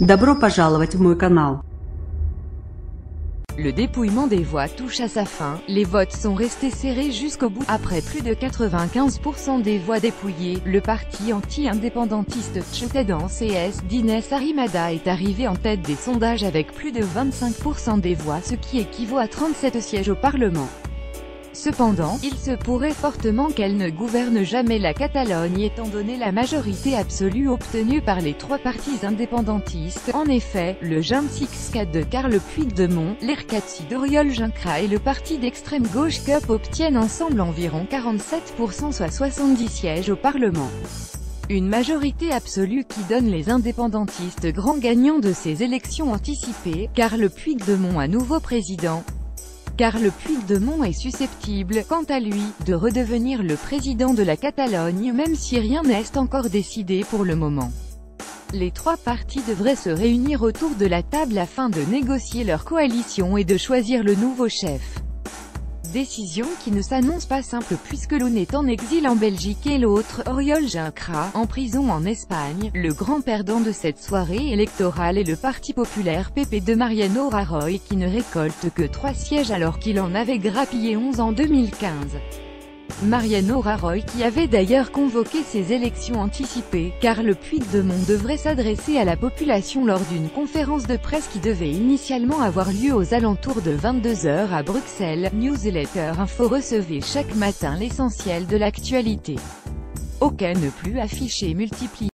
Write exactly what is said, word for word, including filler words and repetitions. Добро пожаловать в мой канал. Le dépouillement des voix touche à sa fin, les votes sont restés serrés jusqu'au bout. Après plus de quatre-vingt-quinze pour cent des voix dépouillées, le parti anti-indépendantiste Ciutadans d'Inès Arrimadas est arrivé en tête des sondages avec plus de vingt-cinq pour cent des voix, ce qui équivaut à trente-sept sièges au Parlement. Cependant, il se pourrait fortement qu'elle ne gouverne jamais la Catalogne étant donné la majorité absolue obtenue par les trois partis indépendantistes. En effet, le JxCat de Carles Puigdemont, l'Ercatsi d'Oriol Junqueras et le parti d'extrême gauche C U P obtiennent ensemble environ quarante-sept pour cent soit soixante-dix sièges au Parlement. Une majorité absolue qui donne les indépendantistes grands gagnants de ces élections anticipées, Carles Puigdemont à nouveau président. Carles Puigdemont est susceptible, quant à lui, de redevenir le président de la Catalogne même si rien n'est encore décidé pour le moment. Les trois partis devraient se réunir autour de la table afin de négocier leur coalition et de choisir le nouveau chef. Décision qui ne s'annonce pas simple puisque l'un est en exil en Belgique et l'autre, Oriol Junqueras, en prison en Espagne. Le grand perdant de cette soirée électorale est le parti populaire P P de Mariano Rajoy qui ne récolte que trois sièges alors qu'il en avait grappillé onze en deux mille quinze. Mariano Rajoy qui avait d'ailleurs convoqué ces élections anticipées, car le Puigdemont devrait s'adresser à la population lors d'une conférence de presse qui devait initialement avoir lieu aux alentours de vingt-deux heures à Bruxelles. Newsletter Info, recevez chaque matin l'essentiel de l'actualité. Aucun ne plus affiché multiplié.